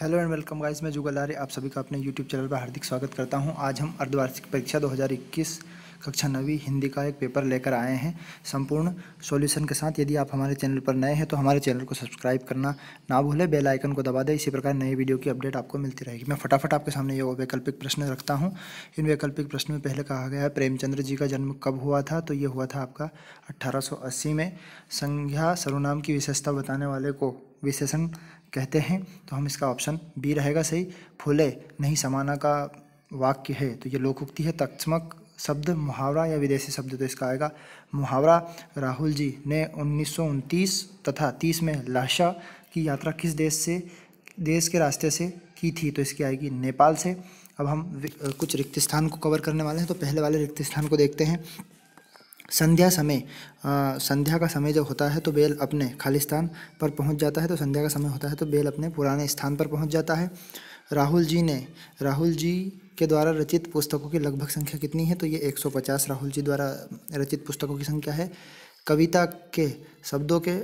Hello and welcome guys, मैं जुगल आर्य आप सभी का अपने यूट्यूब चैनल पर हार्दिक स्वागत करता हूं। आज हम अर्धवार्षिक परीक्षा 2021 कक्षा 9वीं हिंदी का एक पेपर लेकर आए हैं संपूर्ण सॉल्यूशन के साथ। यदि आप हमारे चैनल पर नए हैं तो हमारे चैनल को सब्सक्राइब करना ना भूलें, बेल आइकन को दबा दें। इसी प्रकार नई वीडियो की अपडेट आपको मिलती रहेगी। मैं फटाफट आपके सामने ये वैकल्पिक प्रश्न रखता हूँ। इन वैकल्पिक प्रश्न में पहले कहा गया है प्रेमचंद्र जी का जन्म कब हुआ था, तो ये हुआ था आपका 1880 में। संज्ञा सर्वनाम की विशेषता बताने वाले को विशेषण कहते हैं, तो हम इसका ऑप्शन बी रहेगा सही। फूले नहीं समाना का वाक्य है, तो ये लोकोक्ति है। तत्समक शब्द मुहावरा या विदेशी शब्द, तो इसका आएगा मुहावरा। राहुल जी ने 1929 तथा 30 में लाशा की यात्रा किस देश के रास्ते से की थी, तो इसकी आएगी नेपाल से। अब हम कुछ रिक्त स्थान को कवर करने वाले हैं, तो पहले वाले रिक्त स्थान को देखते हैं। संध्या समय, संध्या का समय जब होता है तो बेल अपने खाली स्थान पर पहुंच जाता है, तो संध्या का समय होता है तो बेल अपने पुराने स्थान पर पहुंच जाता है। राहुल जी के द्वारा रचित पुस्तकों की लगभग संख्या कितनी है, तो ये 150 राहुल जी द्वारा रचित पुस्तकों की संख्या है। कविता के शब्दों के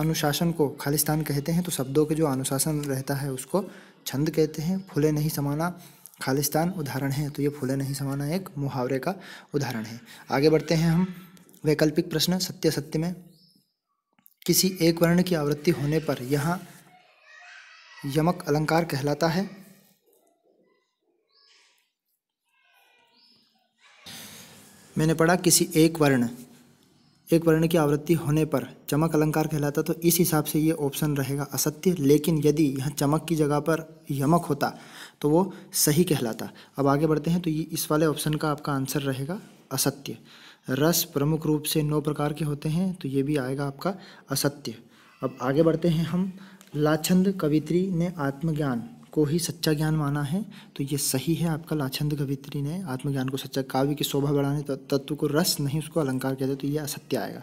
अनुशासन को खाली स्थान कहते हैं, तो शब्दों के जो अनुशासन रहता है उसको छंद कहते हैं। फूले नहीं समाना खालिस्तान उदाहरण है, तो ये फूले नहीं समाना एक मुहावरे का उदाहरण है। आगे बढ़ते हैं हम वैकल्पिक प्रश्न सत्य सत्य में। किसी एक वर्ण की आवृत्ति होने पर यहाँ यमक अलंकार कहलाता है। मैंने पढ़ा किसी एक वर्ण की आवृत्ति होने पर चमक अलंकार कहलाता, तो इस हिसाब से ये ऑप्शन रहेगा असत्य। लेकिन यदि यहाँ चमक की जगह पर यमक होता तो वो सही कहलाता। अब आगे बढ़ते हैं, तो ये इस वाले ऑप्शन का आपका आंसर रहेगा असत्य। रस प्रमुख रूप से 9 प्रकार के होते हैं, तो ये भी आएगा आपका असत्य। अब आगे बढ़ते हैं हम। लाछंद कवित्री ने आत्मज्ञान को ही सच्चा ज्ञान माना है, तो ये सही है आपका। लाछंद कवित्री ने आत्मज्ञान को सच्चा, काव्य की शोभा बढ़ाने तत्व को रस नहीं उसको अलंकार कहते, तो ये असत्य आएगा।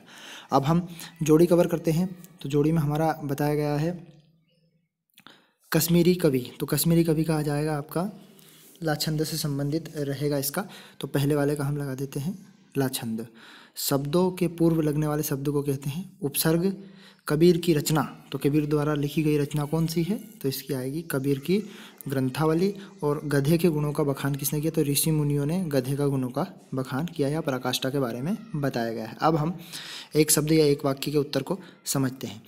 अब हम जोड़ी कवर करते हैं, तो जोड़ी में हमारा बताया गया है कश्मीरी कवि, तो कश्मीरी कवि कहा जाएगा आपका लाछंद से संबंधित रहेगा इसका। तो पहले वाले का हम लगा देते हैं लाछंद। शब्दों के पूर्व लगने वाले शब्द को कहते हैं उपसर्ग। कबीर की रचना, तो कबीर द्वारा लिखी गई रचना कौन सी है, तो इसकी आएगी कबीर की ग्रंथावली। और गधे के गुणों का बखान किसने किया, तो ऋषि मुनियों ने गधे का गुणों का बखान किया या पराकाष्ठा के बारे में बताया गया है। अब हम एक शब्द या एक वाक्य के उत्तर को समझते हैं।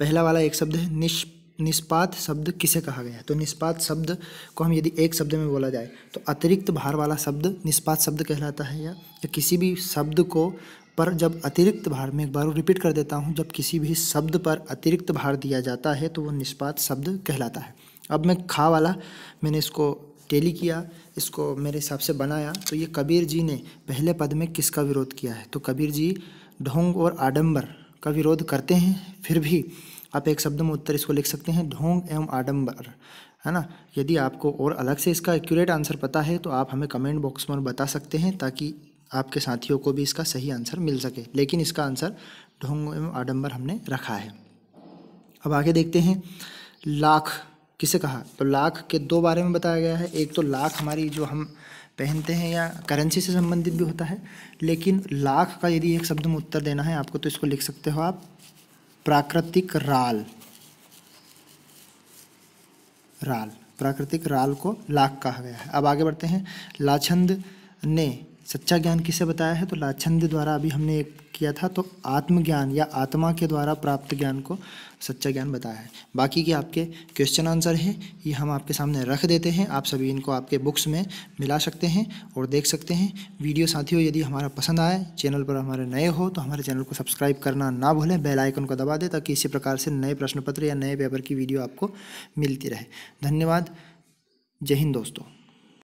पहला वाला एक शब्द है निष्पात शब्द किसे कहा गया है, तो निष्पात शब्द को हम यदि एक शब्द में बोला जाए तो अतिरिक्त भार वाला शब्द निष्पात शब्द कहलाता है। या किसी भी शब्द को पर जब अतिरिक्त भार, में एक बार रिपीट कर देता हूँ, जब किसी भी शब्द पर अतिरिक्त भार दिया जाता है तो वो निष्पात शब्द कहलाता है। अब मैं खा वाला, मैंने इसको टेली किया, इसको मेरे हिसाब से बनाया, तो ये कबीर जी ने पहले पद में किसका विरोध किया है, तो कबीर जी ढोंग और आडंबर का विरोध करते हैं। फिर भी आप एक शब्द में उत्तर इसको लिख सकते हैं ढोंग एवं आडंबर, है ना। यदि आपको और अलग से इसका एक्यूरेट आंसर पता है तो आप हमें कमेंट बॉक्स में बता सकते हैं, ताकि आपके साथियों को भी इसका सही आंसर मिल सके। लेकिन इसका आंसर ढोंग एवं आडंबर हमने रखा है। अब आगे देखते हैं लाख किसे कहा, तो लाख के दो बारे में बताया गया है। एक तो लाख हमारी जो हम पहनते हैं या करेंसी से संबंधित भी होता है, लेकिन लाख का यदि एक शब्द में उत्तर देना है आपको तो इसको लिख सकते हो आप प्राकृतिक राल। प्राकृतिक राल को लाख कहा गया है। अब आगे बढ़ते हैं। लाछंद ने सच्चा ज्ञान किसे बताया है, तो लाछंद द्वारा अभी हमने एक किया था, तो आत्मज्ञान या आत्मा के द्वारा प्राप्त ज्ञान को सच्चा ज्ञान बताया है। बाकी के आपके क्वेश्चन आंसर हैं, ये हम आपके सामने रख देते हैं, आप सभी इनको आपके बुक्स में मिला सकते हैं और देख सकते हैं। वीडियो साथियों यदि हमारा पसंद आए, चैनल पर हमारे नए हो तो हमारे चैनल को सब्सक्राइब करना ना भूलें, बेल आइकन को दबा दें, ताकि इसी प्रकार से नए प्रश्न पत्र या नए पेपर की वीडियो आपको मिलती रहे। धन्यवाद, जय हिंद दोस्तों।